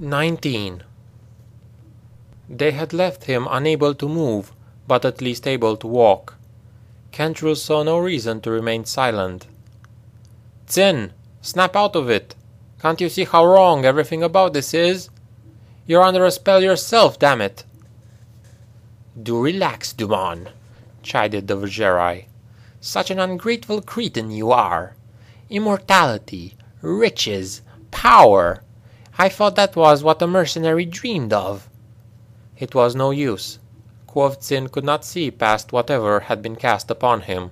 19. They had left him unable to move, but at least able to walk. Kentrus saw no reason to remain silent. "Tsin, snap out of it! Can't you see how wrong everything about this is? You're under a spell yourself, damn it!" "Do relax, Duman," chided the V'gerai. "Such an ungrateful cretin you are! Immortality, riches, power! I thought that was what a mercenary dreamed of." It was no use. Quov Tsin could not see past whatever had been cast upon him.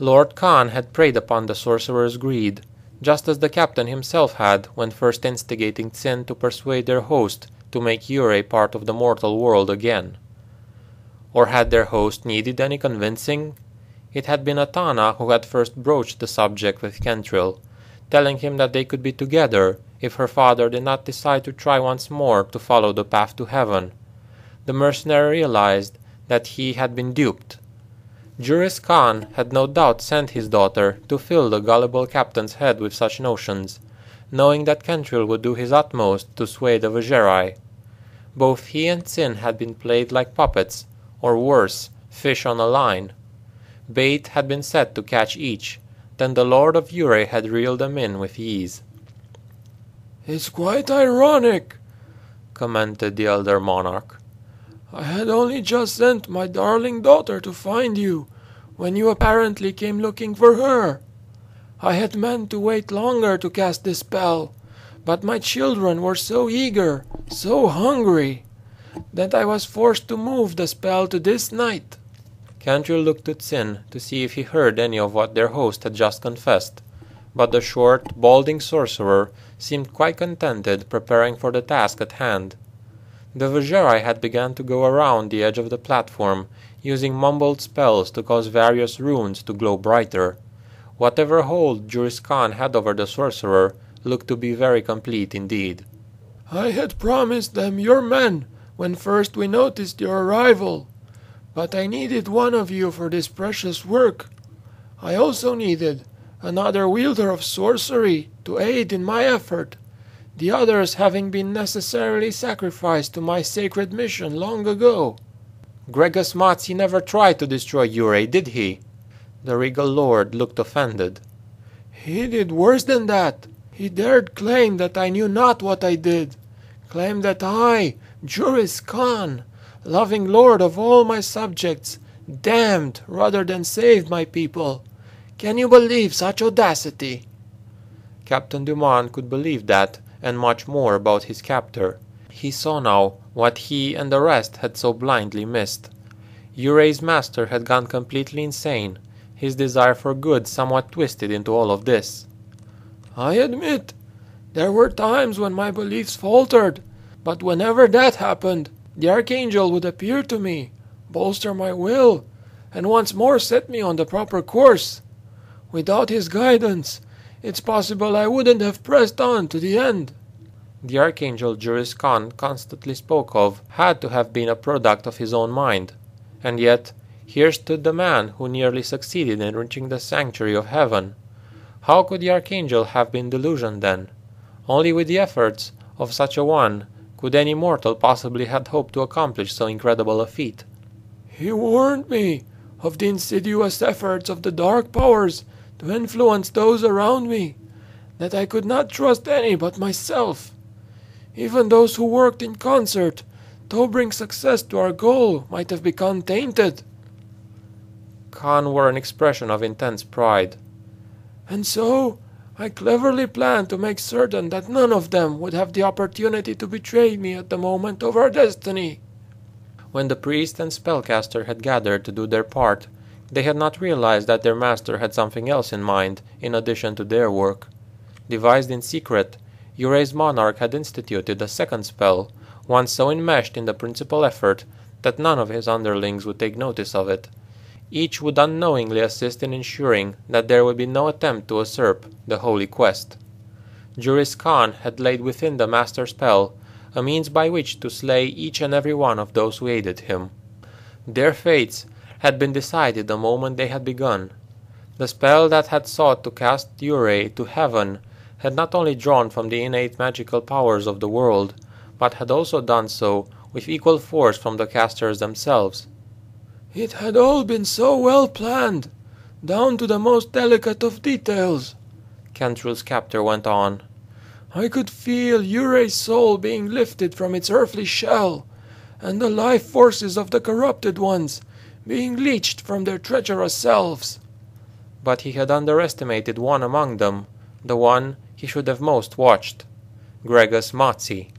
Lord Khan had preyed upon the sorcerer's greed, just as the captain himself had when first instigating Tsin to persuade their host to make Ureh part of the mortal world again. Or had their host needed any convincing? It had been Atana who had first broached the subject with Kentril, telling him that they could be together if her father did not decide to try once more to follow the path to heaven. The mercenary realized that he had been duped. Juris Khan had no doubt sent his daughter to fill the gullible captain's head with such notions, knowing that Kentril would do his utmost to sway the V'gerai. Both he and Tsin had been played like puppets, or worse, fish on a line. Bait had been set to catch each, then the Lord of Ureh had reeled them in with ease. "It's quite ironic," commented the elder monarch. "I had only just sent my darling daughter to find you, when you apparently came looking for her. I had meant to wait longer to cast this spell, but my children were so eager, so hungry, that I was forced to move the spell to this night." Kentril looked at Tsin to see if he heard any of what their host had just confessed, but the short, balding sorcerer seemed quite contented preparing for the task at hand. The V'gerai had begun to go around the edge of the platform, using mumbled spells to cause various runes to glow brighter. Whatever hold Juris Khan had over the sorcerer looked to be very complete indeed. "I had promised them your men when first we noticed your arrival, but I needed one of you for this precious work. I also needed another wielder of sorcery to aid in my effort, the others having been necessarily sacrificed to my sacred mission long ago." "Gregus Smotzi never tried to destroy Ureh, did he?" The regal lord looked offended. "He did worse than that. He dared claim that I knew not what I did, claim that I, Juris Khan, loving lord of all my subjects, damned rather than saved my people. Can you believe such audacity?" Captain Dumont could believe that, and much more about his captor. He saw now what he and the rest had so blindly missed. Ureh's master had gone completely insane, his desire for good somewhat twisted into all of this. "I admit, there were times when my beliefs faltered, but whenever that happened, the Archangel would appear to me, bolster my will, and once more set me on the proper course. Without his guidance, it's possible I wouldn't have pressed on to the end." The Archangel Juris Khan constantly spoke of had to have been a product of his own mind, and yet here stood the man who nearly succeeded in reaching the sanctuary of heaven. How could the Archangel have been delusioned then? Only with the efforts of such a one could any mortal possibly have hoped to accomplish so incredible a feat. "He warned me of the insidious efforts of the dark powers to influence those around me, that I could not trust any but myself. Even those who worked in concert to bring success to our goal might have become tainted." Khan wore an expression of intense pride. "And so I cleverly planned to make certain that none of them would have the opportunity to betray me at the moment of our destiny." When the priest and spellcaster had gathered to do their part, they had not realized that their master had something else in mind, in addition to their work. Devised in secret, Ureh's monarch had instituted a second spell, one so enmeshed in the principal effort that none of his underlings would take notice of it. Each would unknowingly assist in ensuring that there would be no attempt to usurp the holy quest. Juris Khan had laid within the master spell a means by which to slay each and every one of those who aided him. Their fates had been decided the moment they had begun. The spell that had sought to cast Ureh to heaven had not only drawn from the innate magical powers of the world, but had also done so with equal force from the casters themselves. It had all been so well planned, down to the most delicate of details, Kentril's captor went on. I could feel Ureh's soul being lifted from its earthly shell, and the life forces of the corrupted ones being leached from their treacherous selves. But he had underestimated one among them, the one he should have most watched, Gregus Smotzi,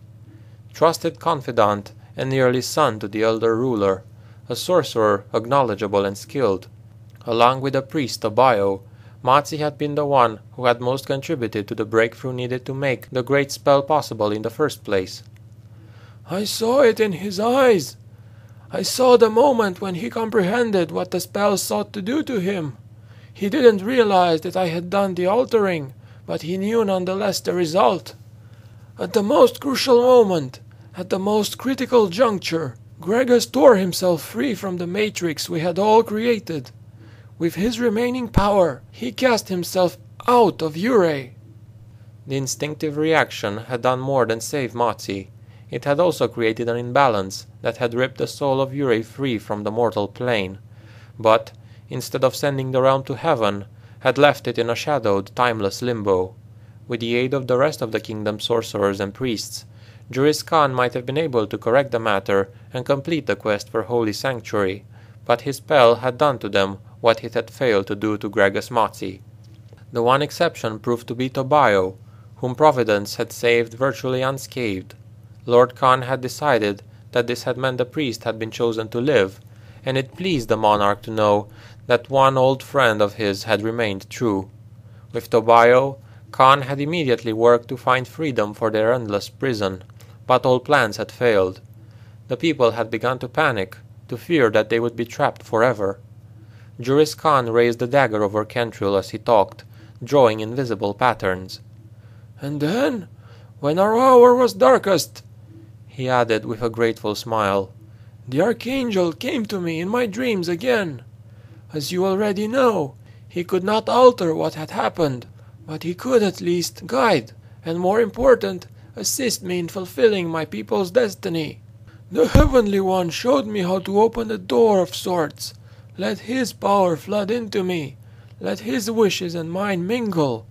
trusted confidant and nearly son to the elder ruler, a sorcerer acknowledgeable and skilled. Along with the priest Tobio, Smotzi had been the one who had most contributed to the breakthrough needed to make the great spell possible in the first place. I saw it in his eyes. I saw the moment when he comprehended what the spell sought to do to him. He didn't realize that I had done the altering, but he knew nonetheless the result. At the most crucial moment, at the most critical juncture, Gregus tore himself free from the matrix we had all created. With his remaining power, he cast himself out of Ureh. The instinctive reaction had done more than save Smotzi. It had also created an imbalance that had ripped the soul of Ureh free from the mortal plane, but, instead of sending the realm to heaven, had left it in a shadowed, timeless limbo. With the aid of the rest of the kingdom's sorcerers and priests, Juris Khan might have been able to correct the matter and complete the quest for holy sanctuary, but his spell had done to them what it had failed to do to Gregus Smotzi. The one exception proved to be Tobio, whom Providence had saved virtually unscathed. Lord Khan had decided that this had meant the priest had been chosen to live, and it pleased the monarch to know that one old friend of his had remained true. With Tobio, Khan had immediately worked to find freedom for their endless prison, but all plans had failed. The people had begun to panic, to fear that they would be trapped forever. Juris Khan raised the dagger over Kentril as he talked, drawing invisible patterns. And then, when our hour was darkest, he added with a grateful smile, the archangel came to me in my dreams again. As you already know, he could not alter what had happened, but he could at least guide, and more important, assist me in fulfilling my people's destiny. The Heavenly One showed me how to open a door of sorts. Let his power flood into me, let his wishes and mine mingle,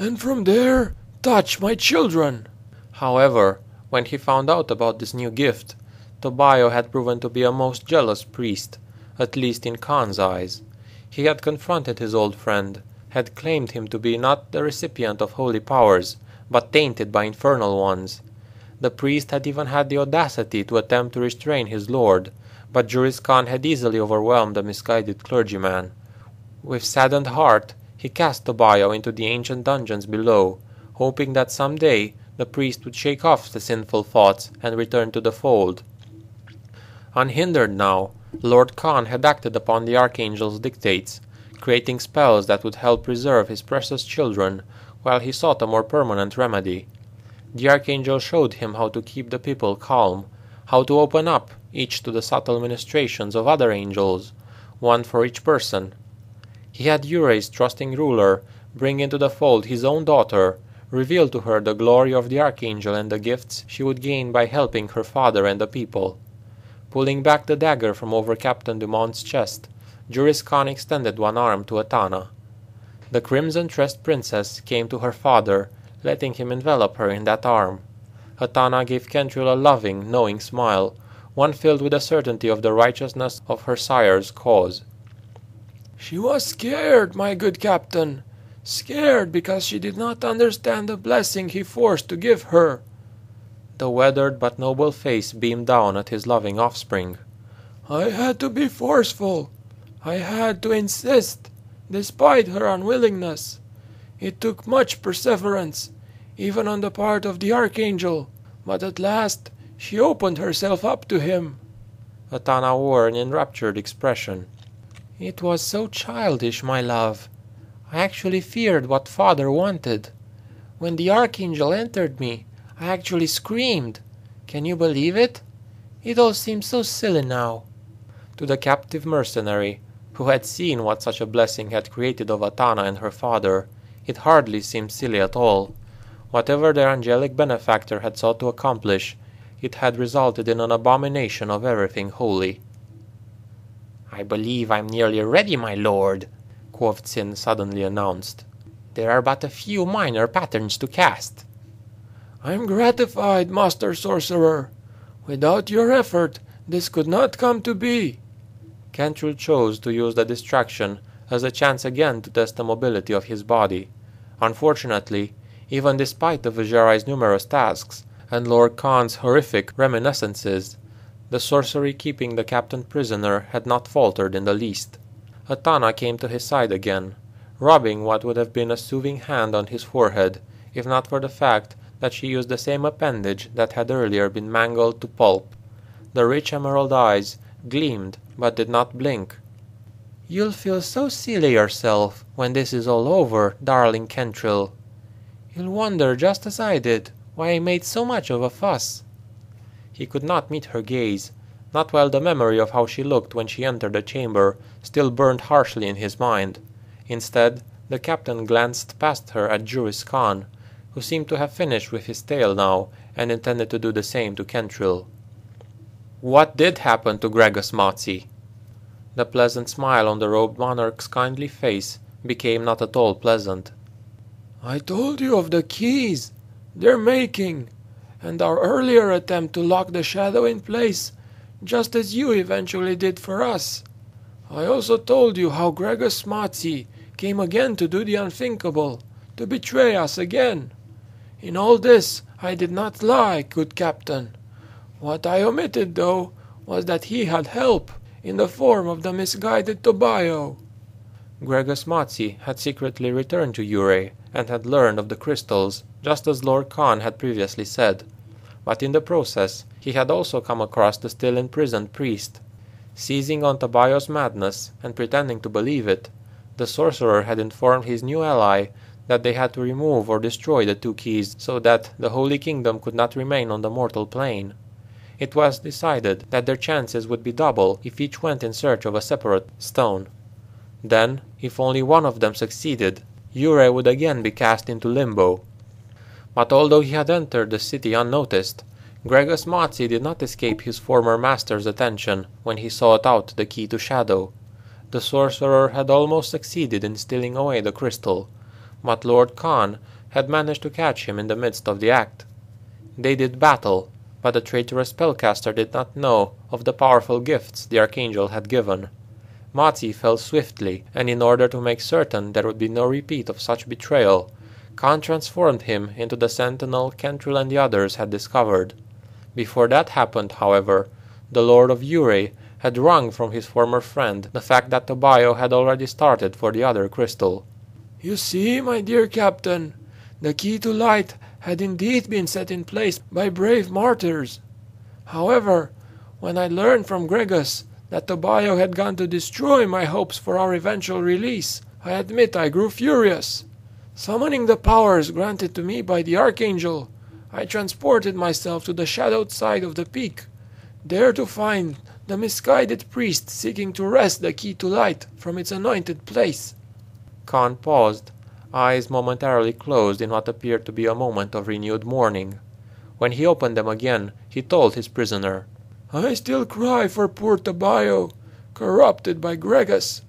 and from there touch my children. However, when he found out about this new gift, Tobio had proven to be a most jealous priest, at least in Khan's eyes. He had confronted his old friend, had claimed him to be not the recipient of holy powers, but tainted by infernal ones. The priest had even had the audacity to attempt to restrain his lord, but Juris Khan had easily overwhelmed the misguided clergyman. With saddened heart, he cast Tobio into the ancient dungeons below, hoping that some day the priest would shake off the sinful thoughts and return to the fold. Unhindered now, Lord Khan had acted upon the archangel's dictates, creating spells that would help preserve his precious children while he sought a more permanent remedy. The archangel showed him how to keep the people calm, how to open up, each to the subtle ministrations of other angels, one for each person. He had Ureh's trusting ruler bring into the fold his own daughter, reveal to her the glory of the archangel and the gifts she would gain by helping her father and the people. Pulling back the dagger from over Captain Dumont's chest, Juris Khan extended one arm to Atana. The crimson-tressed princess came to her father, letting him envelop her in that arm. Atana gave Kentril a loving, knowing smile, one filled with the certainty of the righteousness of her sire's cause. She was scared, my good captain, scared because she did not understand the blessing he forced to give her. The weathered but noble face beamed down at his loving offspring. I had to be forceful. I had to insist, despite her unwillingness. It took much perseverance, even on the part of the archangel, but at last she opened herself up to him. Atana wore an enraptured expression. It was so childish, my love. I actually feared what father wanted. When the archangel entered me, I actually screamed. Can you believe it? It all seems so silly now. To the captive mercenary, who had seen what such a blessing had created of Atana and her father, It hardly seemed silly at all. Whatever their angelic benefactor had sought to accomplish, it had resulted in an abomination of everything holy. "I believe I'm nearly ready, my lord," Quov Tsin suddenly announced. "There are but a few minor patterns to cast." "I am gratified, Master Sorcerer. Without your effort, this could not come to be." Kentril chose to use the distraction as a chance again to test the mobility of his body. Unfortunately, even despite the V'gerai's numerous tasks and Lord Khan's horrific reminiscences, the sorcery keeping the captain prisoner had not faltered in the least. Atana came to his side again, rubbing what would have been a soothing hand on his forehead, if not for the fact that she used the same appendage that had earlier been mangled to pulp. The rich emerald eyes gleamed but did not blink. "You'll feel so silly yourself when this is all over, darling Kentril. You'll wonder, just as I did, why I made so much of a fuss." He could not meet her gaze, not while the memory of how she looked when she entered the chamber still burned harshly in his mind. Instead, the captain glanced past her at Juris Khan, who seemed to have finished with his tale now and intended to do the same to Kentril. "What did happen to Gregus Smotzi?" The pleasant smile on the robed monarch's kindly face became not at all pleasant. "I told you of the keys they're making, and our earlier attempt to lock the shadow in place, just as you eventually did for us. I also told you how Gregus Smotzi came again to do the unthinkable, to betray us again. In all this I did not lie, good captain. What I omitted, though, was that he had help, in the form of the misguided Tobio." Gregus Smotzi had secretly returned to Ureh and had learned of the crystals, just as Lord Khan had previously said. But in the process, he had also come across the still imprisoned priest. Seizing on Tobio's madness and pretending to believe it, the sorcerer had informed his new ally that they had to remove or destroy the two keys so that the Holy Kingdom could not remain on the mortal plane. It was decided that their chances would be double if each went in search of a separate stone. Then, if only one of them succeeded, Ureh would again be cast into limbo. But although he had entered the city unnoticed, Gregus Smotzi did not escape his former master's attention when he sought out the key to shadow. The sorcerer had almost succeeded in stealing away the crystal, but Lord Khan had managed to catch him in the midst of the act. They did battle, but the traitorous spellcaster did not know of the powerful gifts the archangel had given. Smotzi fell swiftly, and in order to make certain there would be no repeat of such betrayal, Khan transformed him into the sentinel Kentril and the others had discovered. Before that happened, however, the Lord of Ureh had wrung from his former friend the fact that Tobio had already started for the other crystal. "You see, my dear captain, the key to light had indeed been set in place by brave martyrs. However, when I learned from Gregus that Tobio had gone to destroy my hopes for our eventual release, I admit I grew furious. Summoning the powers granted to me by the Archangel, I transported myself to the shadowed side of the peak, there to find the misguided priest seeking to wrest the key to light from its anointed place." Khan paused, eyes momentarily closed in what appeared to be a moment of renewed mourning. When he opened them again, he told his prisoner, "I still cry for poor Tobio, corrupted by Gregus.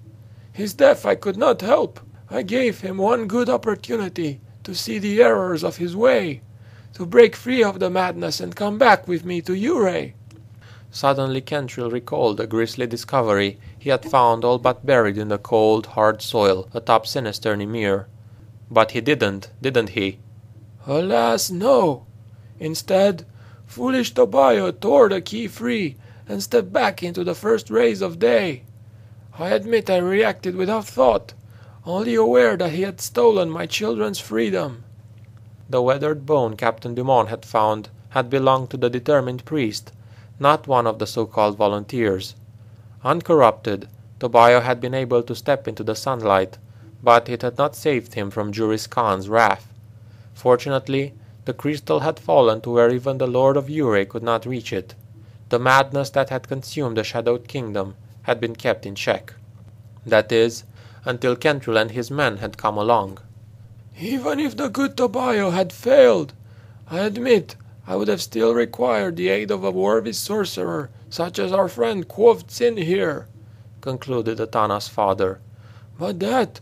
His death I could not help. I gave him one good opportunity to see the errors of his way, to break free of the madness and come back with me to Ureh." Suddenly Kentril recalled a grisly discovery he had found all but buried in the cold, hard soil atop sinister Nymir. "But he didn't he?" "Alas, no. Instead, foolish Tobio tore the key free and stepped back into the first rays of day. I admit I reacted without thought, only aware that he had stolen my children's freedom." The weathered bone Captain Dumont had found had belonged to the determined priest, not one of the so-called volunteers. Uncorrupted, Tobio had been able to step into the sunlight, but it had not saved him from Juris Khan's wrath. Fortunately, the crystal had fallen to where even the Lord of Ureh could not reach it. The madness that had consumed the shadowed kingdom had been kept in check. That is, until Kentril and his men had come along. Even if the good Tobio had failed, I admit I would have still required the aid of a worthy sorcerer such as our friend Quov Tsin here," concluded Atana's father. "But that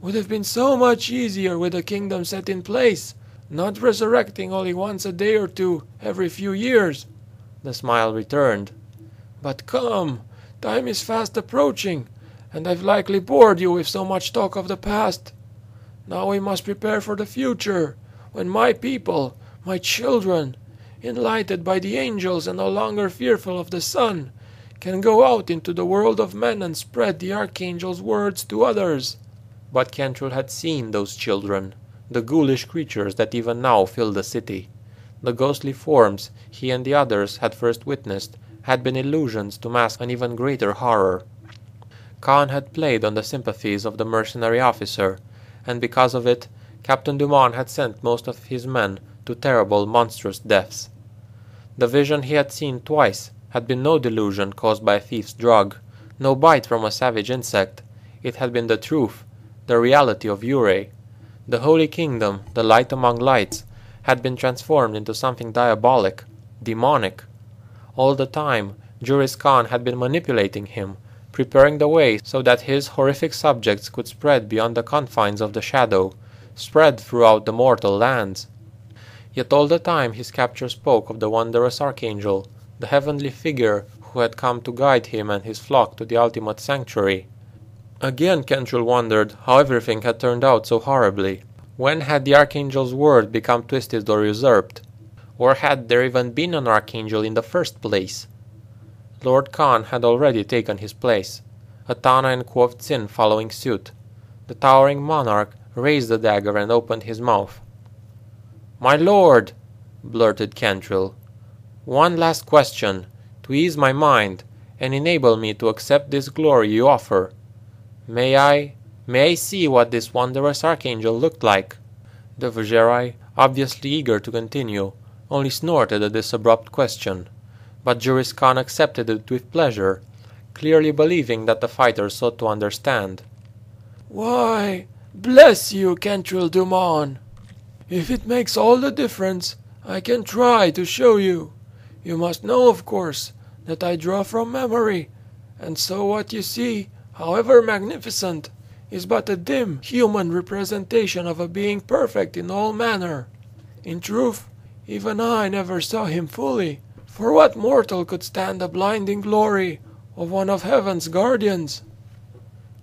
would have been so much easier with a kingdom set in place, not resurrecting only once a day or two every few years." The smile returned. "But come, time is fast approaching, and I've likely bored you with so much talk of the past. Now we must prepare for the future, when my people, my children, enlightened by the angels and no longer fearful of the sun, can go out into the world of men and spread the archangel's words to others." But Kentril had seen those children, the ghoulish creatures that even now fill the city. The ghostly forms he and the others had first witnessed had been illusions to mask an even greater horror. Khan had played on the sympathies of the mercenary officer, and because of it, Captain Dumont had sent most of his men to terrible, monstrous deaths. The vision he had seen twice had been no delusion caused by a thief's drug, no bite from a savage insect. It had been the truth, the reality of Ureh. The Holy Kingdom, the light among lights, had been transformed into something diabolic, demonic. All the time, Juris Khan had been manipulating him, preparing the way so that his horrific subjects could spread beyond the confines of the shadow, spread throughout the mortal lands. Yet all the time his capture spoke of the wondrous archangel, the heavenly figure who had come to guide him and his flock to the ultimate sanctuary. Again Kentril wondered how everything had turned out so horribly. When had the archangel's word become twisted or usurped? Or had there even been an archangel in the first place? Lord Khan had already taken his place, Atana and Quov Tsin following suit. The towering monarch raised the dagger and opened his mouth. "My lord," blurted Kentril, "one last question, to ease my mind and enable me to accept this glory you offer. May I see what this wondrous archangel looked like?" The V'gerai, obviously eager to continue, only snorted at this abrupt question, but Juris Khan accepted it with pleasure, clearly believing that the fighter sought to understand. "Why, bless you, Kentril Dumont. If it makes all the difference, I can try to show you. You must know, of course, that I draw from memory, and so what you see, however magnificent, is but a dim human representation of a being perfect in all manner. In truth, even I never saw him fully, for what mortal could stand the blinding glory of one of heaven's guardians?"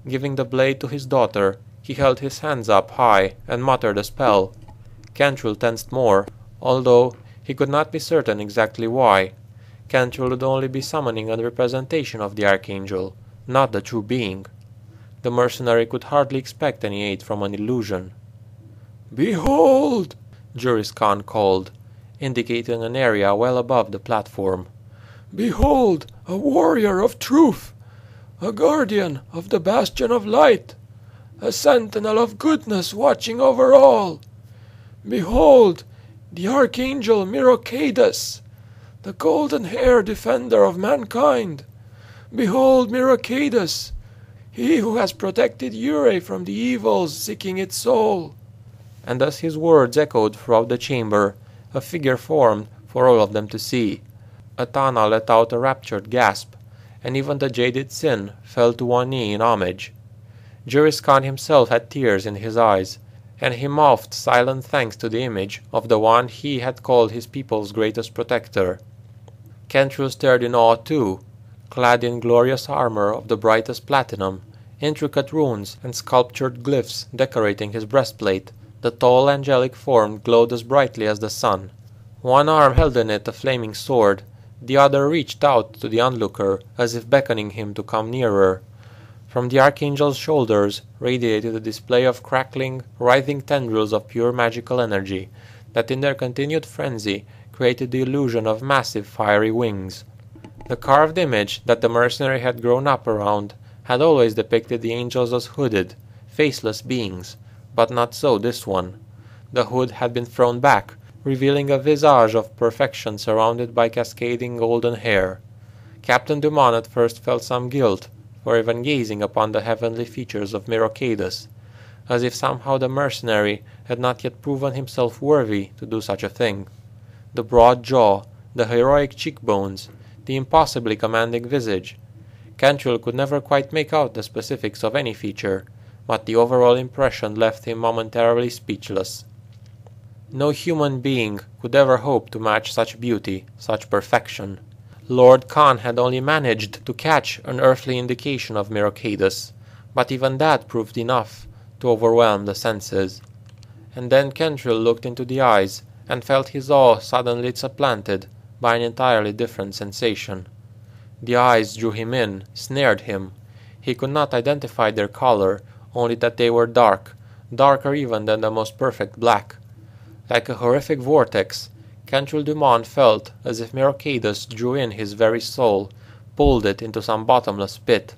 Giving the blade to his daughter, he held his hands up high and muttered a spell. Kentril tensed more, although he could not be certain exactly why. Kentril would only be summoning a representation of the archangel, not the true being. The mercenary could hardly expect any aid from an illusion. "Behold!" Juris Khan called, indicating an area well above the platform. "Behold, a warrior of truth, a guardian of the bastion of light, a sentinel of goodness watching over all. Behold, the archangel Mirakodus, the golden-haired defender of mankind. Behold Mirakodus, he who has protected Ureh from the evils seeking its soul." And as his words echoed throughout the chamber, a figure formed for all of them to see. Atana let out a raptured gasp, and even the jaded Sin fell to one knee in homage. Juris Khan himself had tears in his eyes, and he mouthed silent thanks to the image of the one he had called his people's greatest protector. Kentril stared in awe too, clad in glorious armor of the brightest platinum, intricate runes and sculptured glyphs decorating his breastplate. The tall angelic form glowed as brightly as the sun. One arm held in it a flaming sword, the other reached out to the onlooker as if beckoning him to come nearer. From the archangel's shoulders radiated a display of crackling, writhing tendrils of pure magical energy that in their continued frenzy created the illusion of massive fiery wings. The carved image that the mercenary had grown up around had always depicted the angels as hooded, faceless beings, but not so this one. The hood had been thrown back, revealing a visage of perfection surrounded by cascading golden hair. Captain Dumont at first felt some guilt for even gazing upon the heavenly features of Mirakodus, as if somehow the mercenary had not yet proven himself worthy to do such a thing. The broad jaw, the heroic cheekbones, the impossibly commanding visage. Kentril could never quite make out the specifics of any feature, but the overall impression left him momentarily speechless. No human being could ever hope to match such beauty, such perfection. Lord Khan had only managed to catch an earthly indication of Mirakodus, but even that proved enough to overwhelm the senses. And then Kentril looked into the eyes and felt his awe suddenly supplanted by an entirely different sensation. The eyes drew him in, snared him. He could not identify their color, only that they were dark, darker even than the most perfect black. Like a horrific vortex, Kentril Dumont felt as if Mirakodus drew in his very soul, pulled it into some bottomless pit.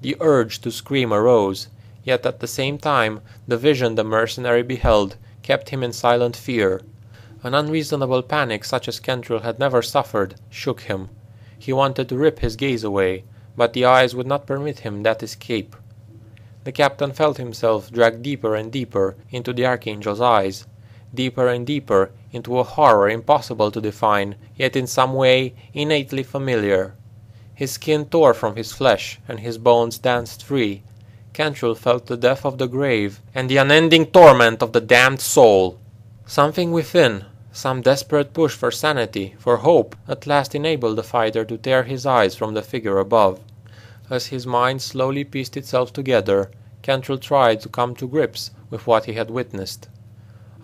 The urge to scream arose, yet at the same time the vision the mercenary beheld kept him in silent fear. An unreasonable panic such as Kentril had never suffered shook him. He wanted to rip his gaze away, but the eyes would not permit him that escape. The captain felt himself dragged deeper and deeper into the Archangel's eyes, deeper and deeper into a horror impossible to define, yet in some way innately familiar. His skin tore from his flesh, and his bones danced free. Kentril felt the death of the grave and the unending torment of the damned soul. Something within, some desperate push for sanity, for hope, at last enabled the fighter to tear his eyes from the figure above. As his mind slowly pieced itself together, Kentril tried to come to grips with what he had witnessed.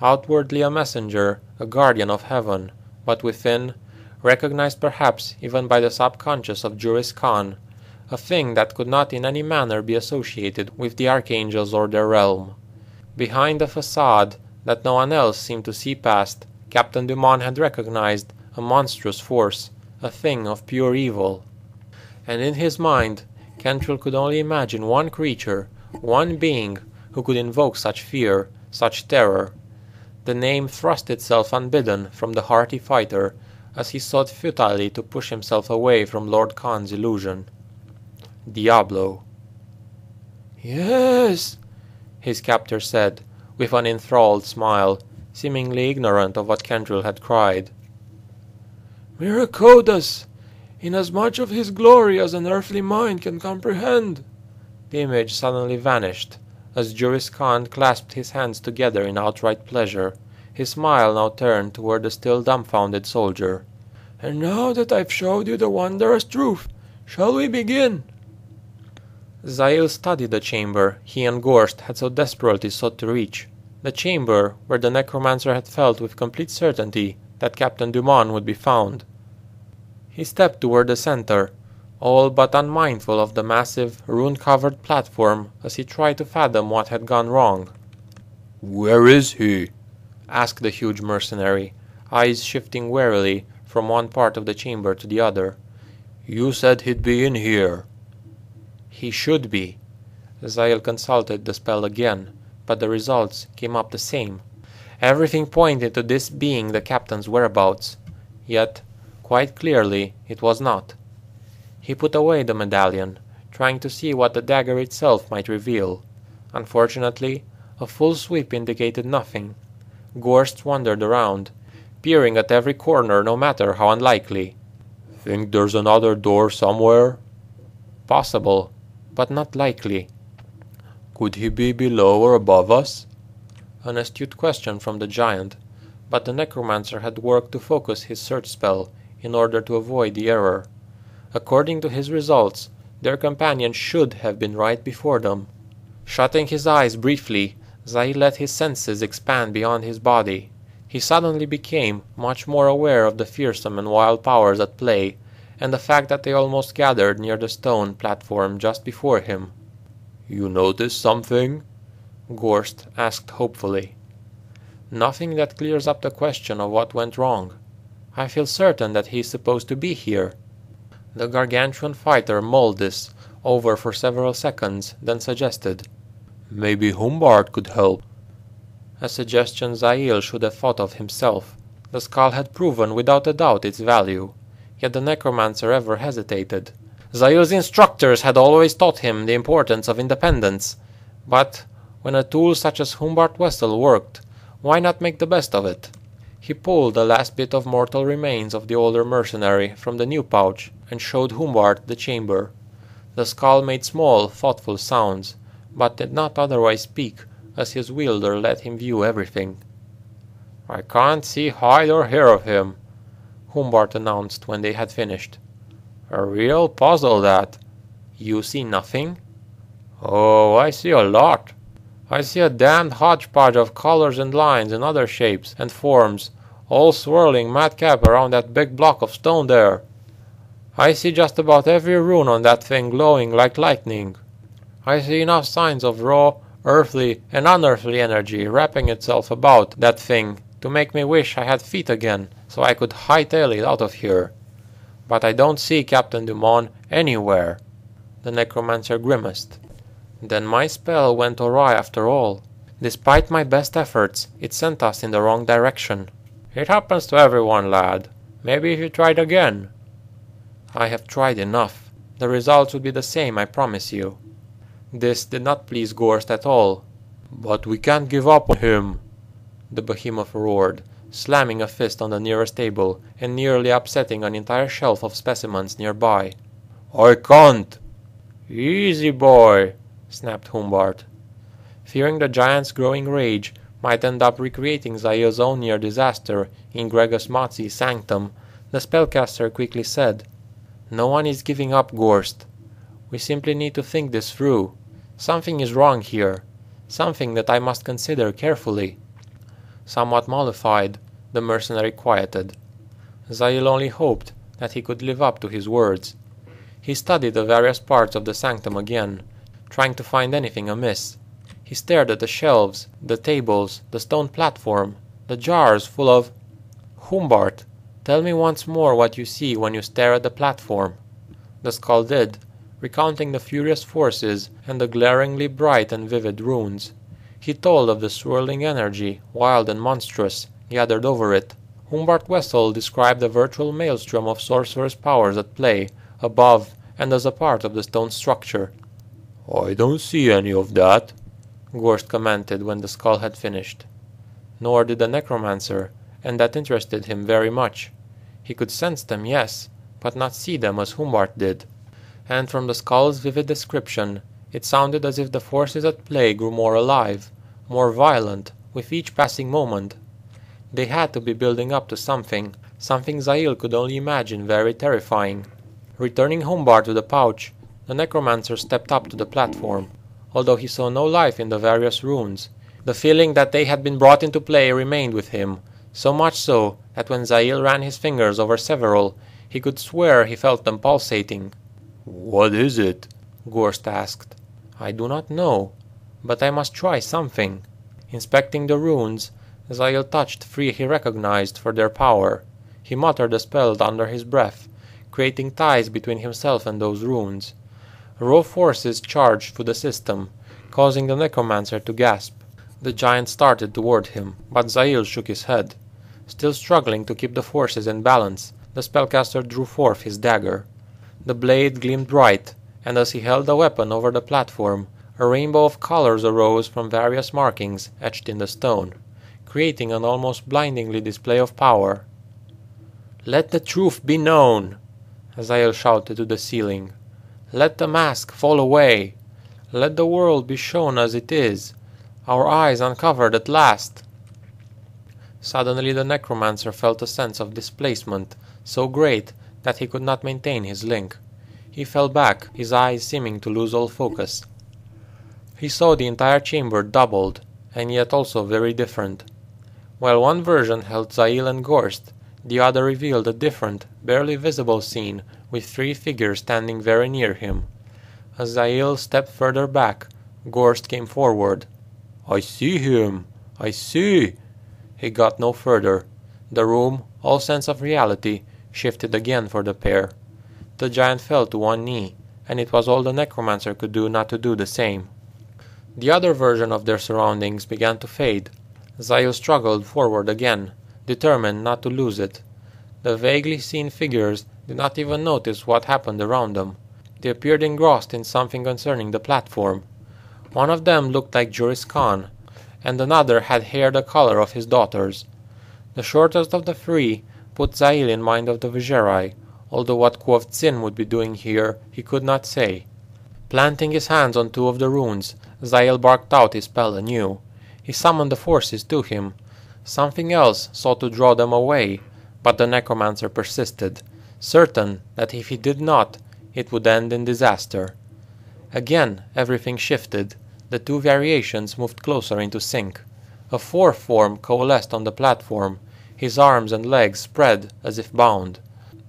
Outwardly a messenger, a guardian of heaven, but within, recognized perhaps even by the subconscious of Juris Khan, a thing that could not in any manner be associated with the archangels or their realm. Behind a facade that no one else seemed to see past, Captain Dumont had recognized a monstrous force, a thing of pure evil. And in his mind, Kentril could only imagine one creature, one being, who could invoke such fear, such terror. The name thrust itself unbidden from the hearty fighter as he sought futilely to push himself away from Lord Khan's illusion. Diablo. "Yes," his captor said, with an enthralled smile, seemingly ignorant of what Kentril had cried. "Mirakodus, in as much of his glory as an earthly mind can comprehend." The image suddenly vanished, as Juris Khan clasped his hands together in outright pleasure. His smile now turned toward the still dumbfounded soldier. "And now that I've showed you the wondrous truth, shall we begin?" Zayl studied the chamber he and Gorst had so desperately sought to reach. The chamber where the necromancer had felt with complete certainty that Captain Dumont would be found. He stepped toward the center, all but unmindful of the massive, rune-covered platform as he tried to fathom what had gone wrong. "Where is he?" asked the huge mercenary, eyes shifting warily from one part of the chamber to the other. "You said he'd be in here." "He should be." Zayl consulted the spell again, but the results came up the same. Everything pointed to this being the captain's whereabouts, yet, quite clearly, it was not. He put away the medallion, trying to see what the dagger itself might reveal. Unfortunately, a full sweep indicated nothing. Gorst wandered around, peering at every corner no matter how unlikely. "Think there's another door somewhere?" "Possible, but not likely." "Could he be below or above us?" An astute question from the giant, but the necromancer had worked to focus his search spell in order to avoid the error. According to his results, their companion should have been right before them. Shutting his eyes briefly, Zayl let his senses expand beyond his body. He suddenly became much more aware of the fearsome and wild powers at play, and the fact that they almost gathered near the stone platform just before him. "You noticed something?" Gorst asked hopefully. "Nothing that clears up the question of what went wrong. I feel certain that he is supposed to be here." The gargantuan fighter mulled this over for several seconds, then suggested, "Maybe Humbart could help." A suggestion Zayl should have thought of himself. The skull had proven without a doubt its value, yet the necromancer ever hesitated. Zayel's instructors had always taught him the importance of independence, but When a tool such as Humbart Wessel worked, why not make the best of it? He pulled the last bit of mortal remains of the older mercenary from the new pouch and showed Humbart the chamber. The skull made small, thoughtful sounds, but did not otherwise speak, as his wielder let him view everything. "I can't see, hide, or hear of him," Humbart announced when they had finished. "A real puzzle, that. You see nothing?" "Oh, I see a lot. I see a damned hodgepodge of colors and lines and other shapes and forms, all swirling madcap around that big block of stone there. I see just about every rune on that thing glowing like lightning. I see enough signs of raw, earthly, and unearthly energy wrapping itself about that thing to make me wish I had feet again, so I could hightail it out of here. But I don't see Captain Dumont anywhere." The necromancer grimaced. "Then my spell went awry after all. Despite my best efforts, it sent us in the wrong direction." "It happens to everyone, lad. Maybe if you tried again." "I have tried enough. The results would be the same, I promise you." This did not please Gorst at all. "But we can't give up on him," the behemoth roared, slamming a fist on the nearest table and nearly upsetting an entire shelf of specimens nearby. "I can't." "Easy, boy," snapped Humbart. Fearing the giant's growing rage might end up recreating Zayl's own near disaster in Gregus Smotzi's sanctum, the spellcaster quickly said, "No one is giving up, Gorst. We simply need to think this through. Something is wrong here, something that I must consider carefully." Somewhat mollified, the mercenary quieted. Zayl only hoped that he could live up to his words. He studied the various parts of the sanctum again, trying to find anything amiss. He stared at the shelves, the tables, the stone platform, the jars full of... "Humbart, tell me once more what you see when you stare at the platform." The skull did, recounting the furious forces and the glaringly bright and vivid runes. He told of the swirling energy, wild and monstrous, gathered over it. Humbart Wessel described the virtual maelstrom of sorcerer's powers at play, above and as a part of the stone structure. "I don't see any of that," Gorst commented when the skull had finished. Nor did the necromancer, and that interested him very much. He could sense them, yes, but not see them as Humbart did. And from the skull's vivid description, it sounded as if the forces at play grew more alive, more violent, with each passing moment. They had to be building up to something, something Zayl could only imagine very terrifying. Returning Humbart to the pouch, the necromancer stepped up to the platform. Although he saw no life in the various runes, the feeling that they had been brought into play remained with him, so much so that when Zayl ran his fingers over several, he could swear he felt them pulsating. "What is it?" Gorst asked. "I do not know, but I must try something." Inspecting the runes, Zayl touched three he recognized for their power. He muttered a spell under his breath, creating ties between himself and those runes. Raw forces charged through the system, causing the necromancer to gasp. The giant started toward him, but Zayl shook his head. Still struggling to keep the forces in balance, the spellcaster drew forth his dagger. The blade gleamed bright, and as he held the weapon over the platform, a rainbow of colors arose from various markings etched in the stone, creating an almost blindingly display of power. "Let the truth be known!" Zayl shouted to the ceiling. "Let the mask fall away. Let the world be shown as it is, our eyes uncovered at last." Suddenly the necromancer felt a sense of displacement, so great that he could not maintain his link. He fell back, his eyes seeming to lose all focus. He saw the entire chamber doubled, and yet also very different. While one version held Zayl and Gorst, the other revealed a different, barely visible scene with three figures standing very near him. As Zayl stepped further back, Gorst came forward. "I see him! I see!" He got no further. The room, all sense of reality, shifted again for the pair. The giant fell to one knee, and it was all the necromancer could do not to do the same. The other version of their surroundings began to fade. Zayl struggled forward again, determined not to lose it. The vaguely seen figures did not even notice what happened around them. They appeared engrossed in something concerning the platform. One of them looked like Juris Khan, and another had hair the color of his daughter's. The shortest of the three put Zayl in mind of the V'gerai, although what Quov Tsin would be doing here he could not say. Planting his hands on two of the runes, Zayl barked out his spell anew. He summoned the forces to him. Something else sought to draw them away, but the necromancer persisted, certain that if he did not, it would end in disaster. Again everything shifted. The two variations moved closer into sync. A fourth form coalesced on the platform, his arms and legs spread as if bound.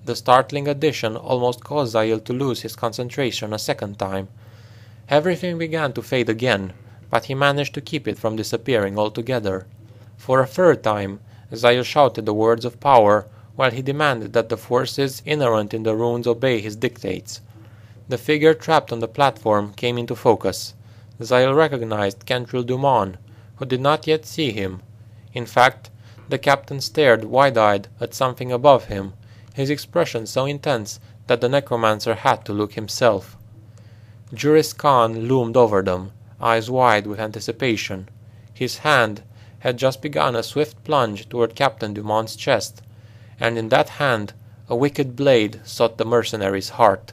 The startling addition almost caused Zayl to lose his concentration a second time. Everything began to fade again, but he managed to keep it from disappearing altogether. For a third time, Zayl shouted the words of power, while he demanded that the forces inherent in the runes obey his dictates. The figure trapped on the platform came into focus. Zayl recognized Kentril Dumont, who did not yet see him. In fact, the captain stared wide-eyed at something above him, his expression so intense that the necromancer had to look himself. Juris Khan loomed over them, eyes wide with anticipation. His hand had just begun a swift plunge toward Captain Dumont's chest, and in that hand a wicked blade sought the mercenary's heart.